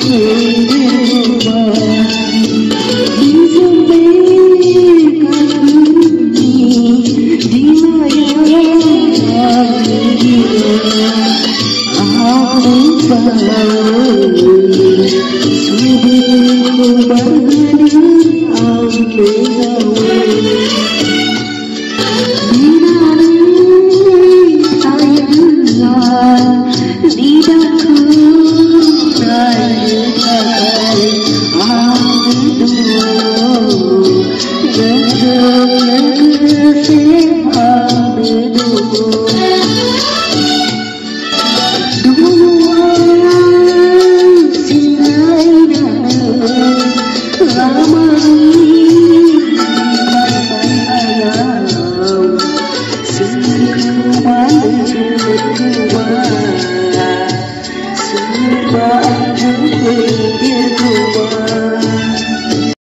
Di dalam